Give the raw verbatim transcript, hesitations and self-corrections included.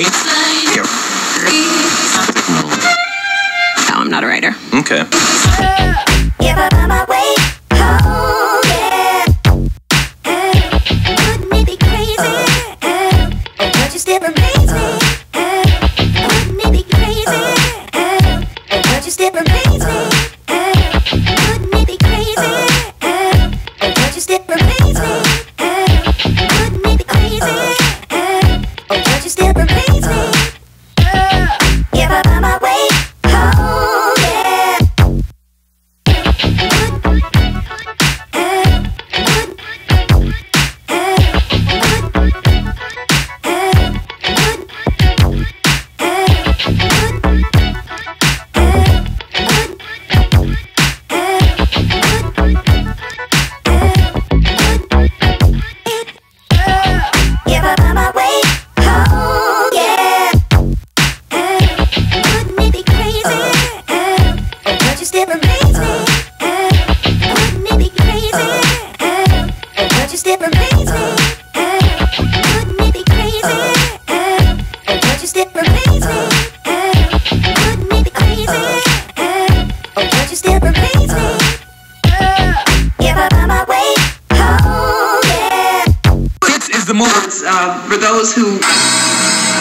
Three. Here. No, I'm not a writer. Okay. The moment uh, for those who